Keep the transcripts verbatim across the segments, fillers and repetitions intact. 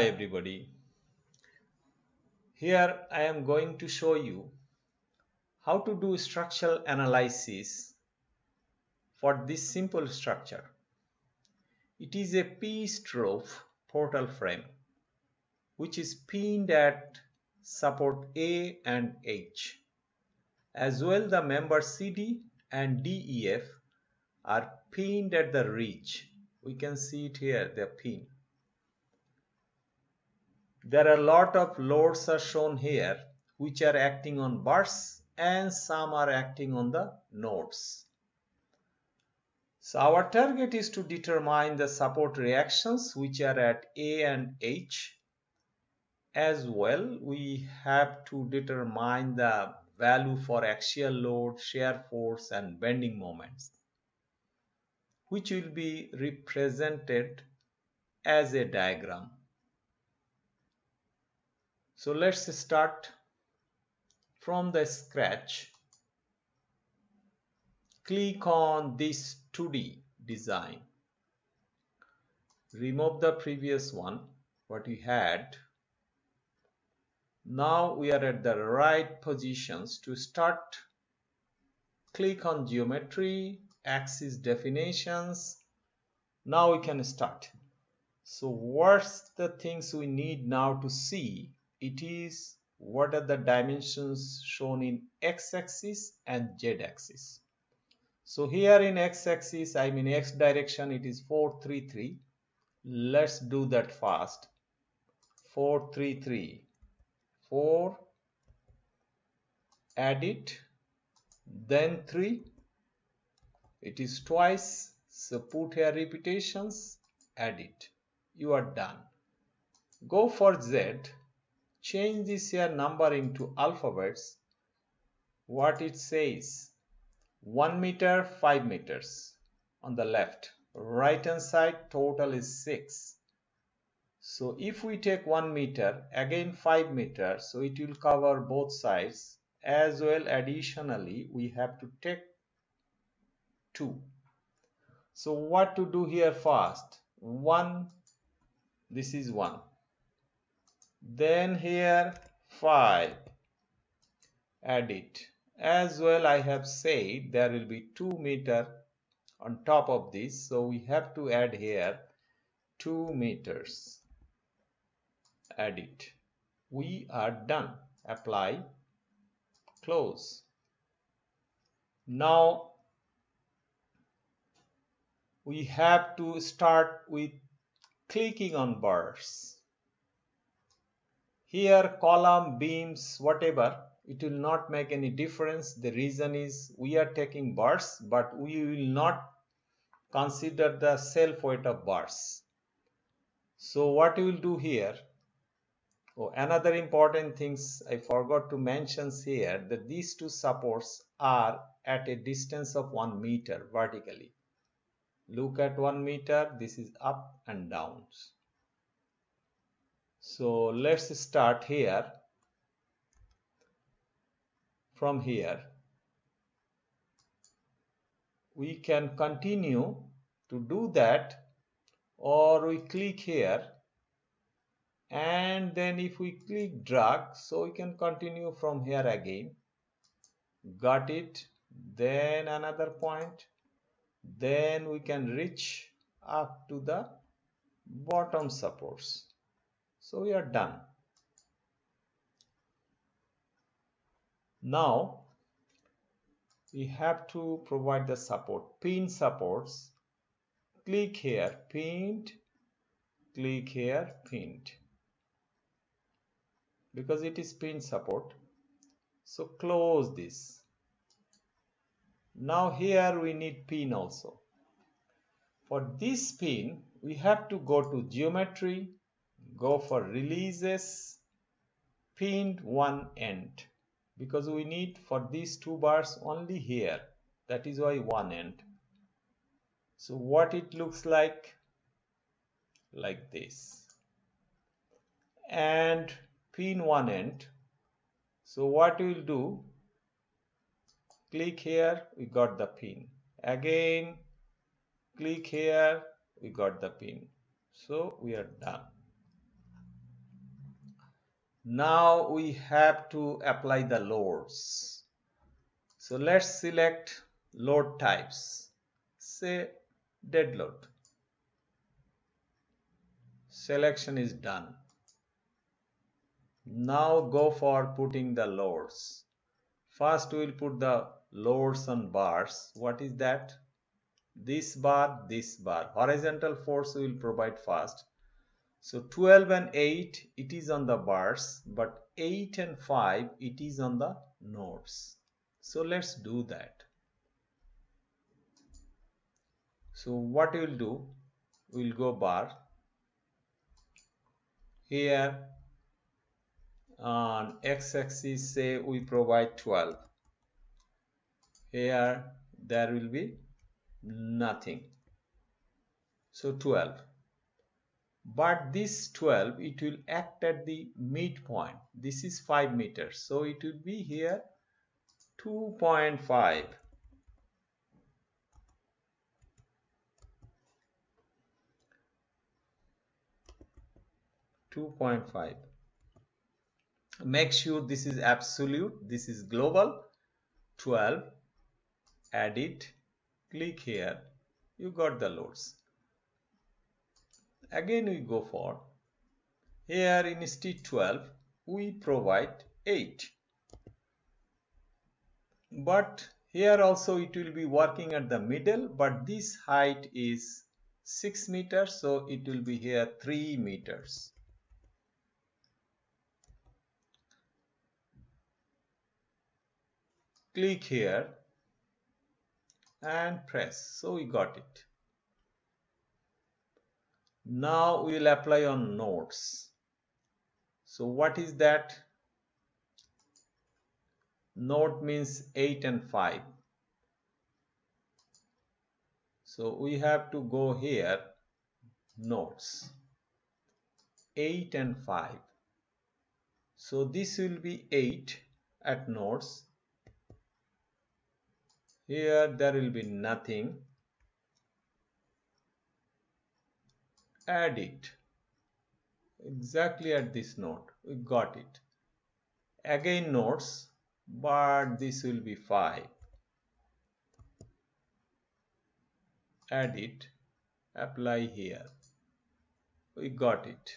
Hi everybody, here I am going to show you how to do structural analysis for this simple structure. It is a P-strophe portal frame which is pinned at support A and H. As well, the members C D and D E F are pinned at the ridge. We can see it here, they are pinned. There are a lot of loads are shown here which are acting on bars and some are acting on the nodes. So our target is to determine the support reactions which are at A and H. As well, we have to determine the value for axial load, shear force and bending moments, which will be represented as a diagram. So let's start from the scratch. Click on this two D design. Remove the previous one, what we had. Now we are at the right positions to start. Click on geometry, axis definitions. Now we can start. So what's the things we need now to see? It is what are the dimensions shown in x-axis and z-axis. So here in x-axis, I mean x direction, it is four three three. Let's do that fast. four three three. four. Add it. Then three. It is twice. So put here repetitions. Add it. You are done. Go for z. Change this here number into alphabets. What it says, one meter, five meters on the left, right hand side total is six. So if we take one meter, again five meter, so it will cover both sides. As well, additionally we have to take two. So what to do here first? one, this is one. Then here five, add it. As well, I have said there will be two meter on top of this, so we have to add here two meters, add it. We are done. Apply, close. Now we have to start with clicking on bars. Here column, beams, whatever, it will not make any difference. The reason is we are taking bars, but we will not consider the self weight of bars. So what you will do here, oh, another important things I forgot to mention here, that these two supports are at a distance of one meter vertically. Look at one meter, this is up and down. So let's start here, from here. We can continue to do that, or we click here and then if we click drag, so we can continue from here again. Got it, then another point, then we can reach up to the bottom supports. So we are done. Now we have to provide the support, pin supports. Click here, pinned, click here, pinned, because it is pin support. So close this. Now here we need pin also. For this pin, we have to go to geometry, go for releases, pinned one end, because we need for these two bars only here, that is why one end. So what it looks like, like this, and pin one end. So what we will do, click here, we got the pin, again click here, we got the pin. So we are done. Now we have to apply the loads. So let's select load types, say dead load. Selection is done. Now go for putting the loads. First we will put the loads on bars. What is that? This bar, this bar. Horizontal force we will provide first. So twelve and eight, it is on the bars, but eight and five, it is on the nodes. So let's do that. So what we will do, we will go bar. Here on x-axis, say we provide twelve. Here there will be nothing. So twelve. But this twelve, it will act at the midpoint. This is five meters. So it will be here two point five. two point five. Make sure this is absolute. This is global. twelve. Add it. Click here. You got the loads. Again we go for here in stage twelve we provide eight, but here also it will be working at the middle, but this height is six meters, so it will be here three meters. Click here and press, so we got it. Now we will apply on nodes. So what is that? Node means eight and five. So we have to go here, nodes, eight and five. So this will be eight at nodes. Here there will be nothing. Add it exactly at this node. We got it. Again nodes, but this will be five. Add it. Apply here. We got it.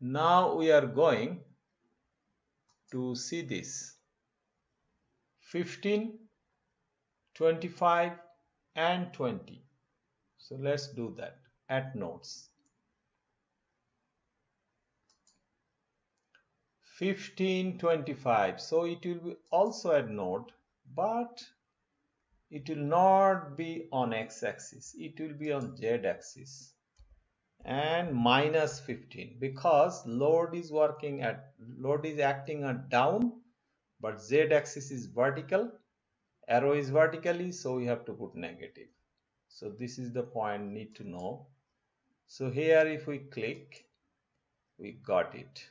Now we are going to see this. fifteen, twenty-five and twenty. So let's do that. At nodes, fifteen, twenty-five, so it will be also at node, but it will not be on x-axis, it will be on z-axis, and minus fifteen, because load is working at load is acting at down, but z-axis is vertical, arrow is vertically, so we have to put negative. So this is the point need to know. So here if we click, we got it.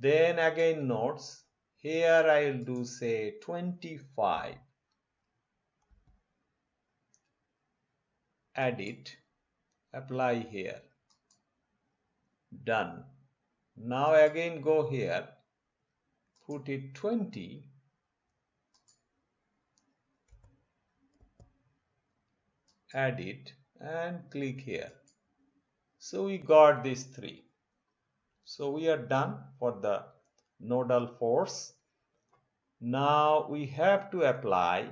Then again nodes, here I will do say twenty-five. Add it, apply here. Done. Now again go here, put it twenty. Add it and click here. So we got these three. So we are done for the nodal force. Now we have to apply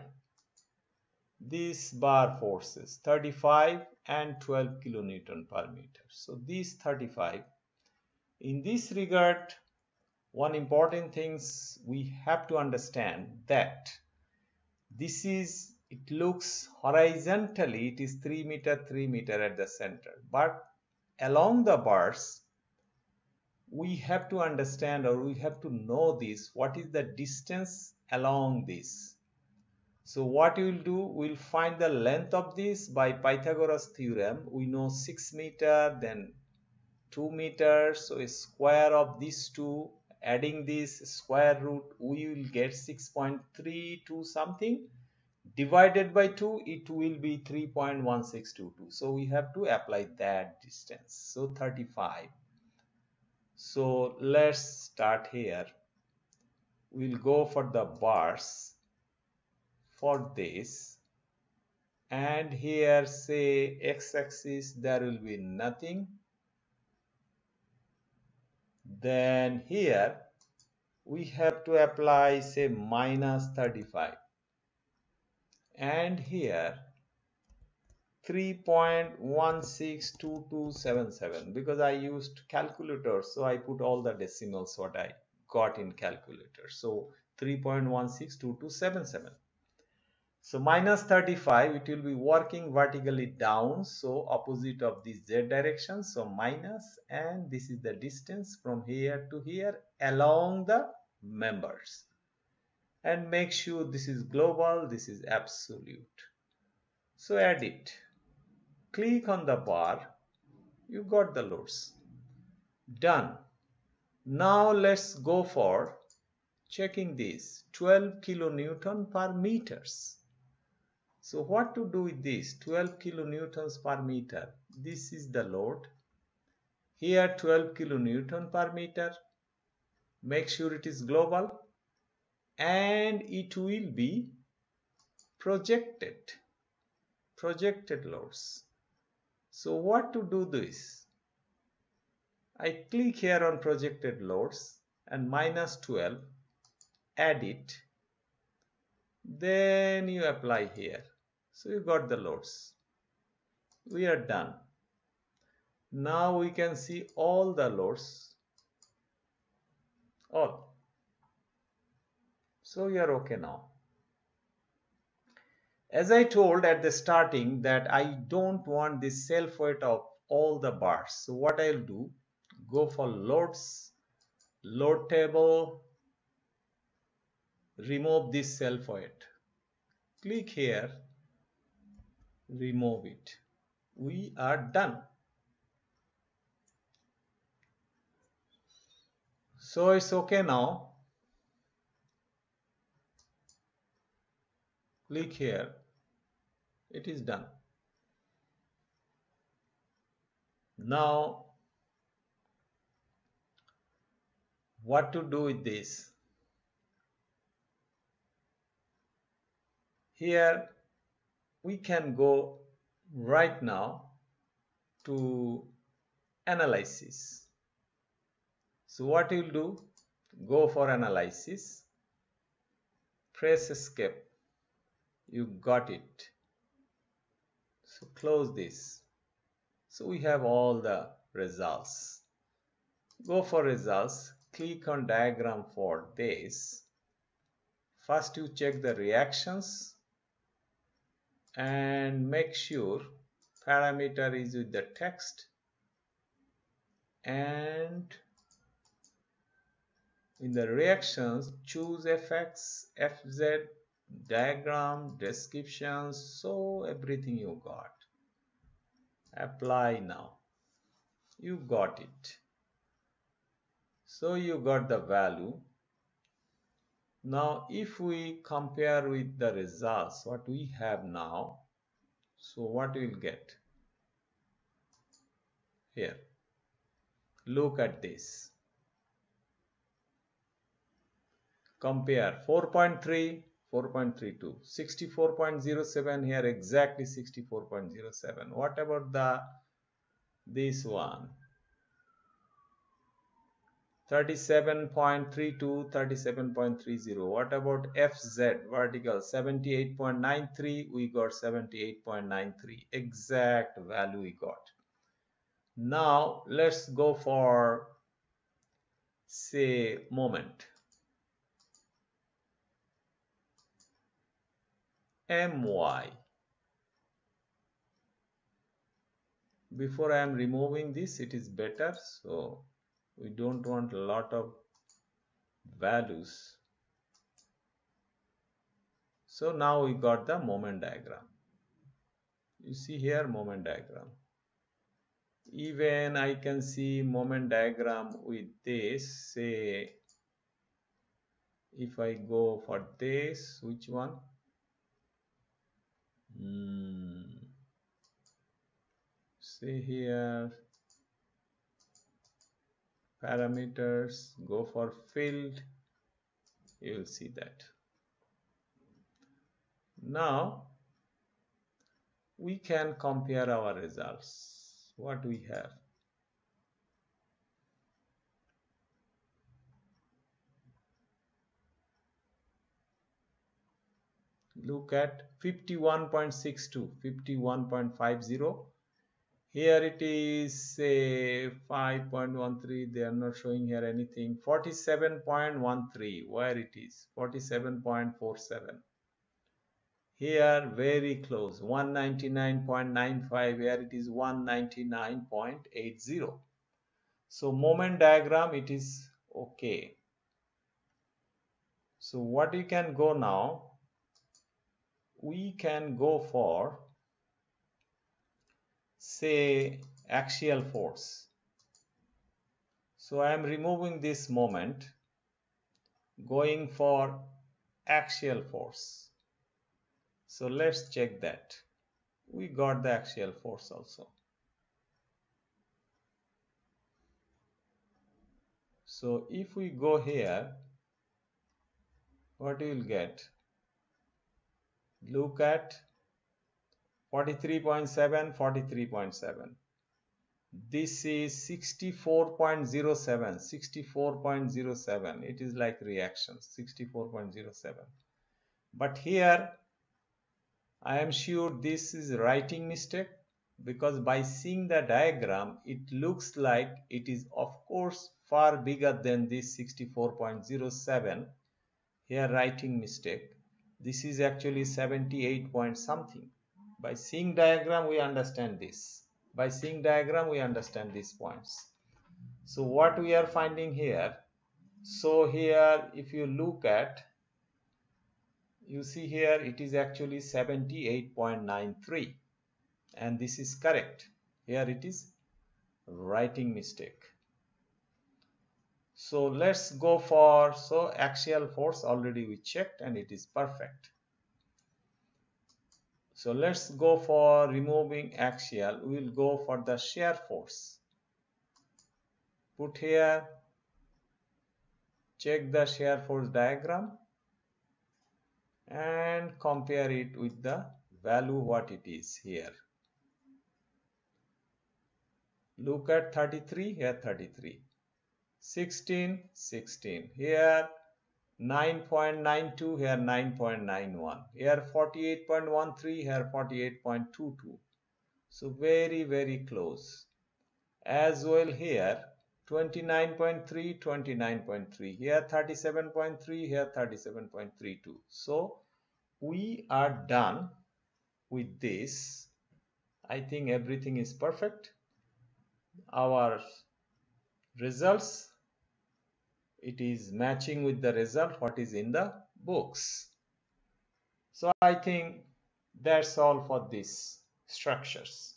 these bar forces, thirty-five and twelve kilonewton per meter. So these thirty-five. In this regard, one important thing we have to understand that this is it looks horizontally, it is three meter, three meter at the center. But along the bars, we have to understand or we have to know this. What is the distance along this? So what we will do, we will find the length of this by Pythagoras theorem. We know six meter, then two meters. So a square of these two, adding this square root, we will get six point three two something. Divided by two, it will be three point one six two two. So we have to apply that distance. So thirty-five. So let's start here. We'll go for the bars for this, and here say x-axis there will be nothing. Then here we have to apply say minus thirty-five, and here three point one six two two seven seven, because I used calculator, so I put all the decimals what I got in calculator. So three point one six two two seven seven. So minus thirty-five, it will be working vertically down, so opposite of the z direction, so minus, and this is the distance from here to here along the members. And make sure this is global, this is absolute. So add it. Click on the bar, you got the loads. Done. Now let's go for checking this twelve kilonewton per meters. So what to do with this twelve kilonewtons per meter? This is the load. Here twelve kilonewton per meter. Make sure it is global, and it will be projected. Projected loads. So what to do this? I click here on projected loads and minus twelve, add it, then you apply here. So you got the loads. We are done. Now we can see all the loads. All. So you are okay now. As I told at the starting that I don't want the self weight of all the bars. So what I'll do, go for loads, load table, remove this self weight. Click here, remove it. We are done. So it's okay now. Click here. It is done. Now, what to do with this? Here, we can go right now to analysis. So what you'll do? Go for analysis. Press escape. You got it. So close this. So we have all the results. Go for results. Click on diagram for this. First you check the reactions and make sure parameter is with the text and in the reactions choose F X, F Z, diagram, descriptions, so everything you got. Apply now. You got it. So you got the value. Now if we compare with the results, what we have now, so what we'll get? Here. Look at this. Compare four point three. four point three two, sixty-four point zero seven, here exactly sixty-four point zero seven. What about the this one? thirty-seven point three two, thirty-seven point three zero. What about F Z vertical? seventy-eight point nine three, we got seventy-eight point nine three. Exact value we got. Now let's go for say moment. My. Before I am removing this, it is better, so we don't want a lot of values. So now we got the moment diagram. You see here moment diagram. Even I can see moment diagram with this. Say if I go for this, which one? Hmm. See here parameters, go for field, you will see that. Now we can compare our results. What we have? Look at fifty-one point six two, fifty-one point five zero. Here it is, say five point one three. They are not showing here anything. forty-seven point one three, where it is? forty-seven point four seven. Here very close, one ninety-nine point nine five. Here it is one ninety-nine point eight zero. So moment diagram, it is okay. So what you can go now? We can go for, say, axial force. So I am removing this moment, going for axial force. So let's check that. We got the axial force also. So if we go here, what you will get? Look at forty-three point seven, forty-three point seven. This is sixty-four point zero seven, sixty-four point zero seven. It is like reaction, sixty-four point zero seven. But here, I am sure this is writing mistake, because by seeing the diagram, it looks like it is of course far bigger than this sixty-four point zero seven. Here writing mistake. This is actually seventy-eight point something. By seeing diagram, we understand this. By seeing diagram, we understand these points. So what we are finding here, so here if you look at, you see here it is actually seventy-eight point nine three, and this is correct. Here it is writing mistake. So let's go for, so axial force already we checked and it is perfect. So let's go for removing axial. We will go for the shear force. Put here, check the shear force diagram and compare it with the value what it is here. Look at thirty-three, here thirty-three. sixteen, sixteen, here nine point nine two, here nine point nine one, here forty-eight point one three, here forty-eight point two two. So very, very close. As well here, twenty-nine point three, twenty-nine point three, here thirty-seven point three, here thirty-seven point three two. So we are done with this. I think everything is perfect. Our results, it is matching with the result what is in the books. So I think that's all for these structures.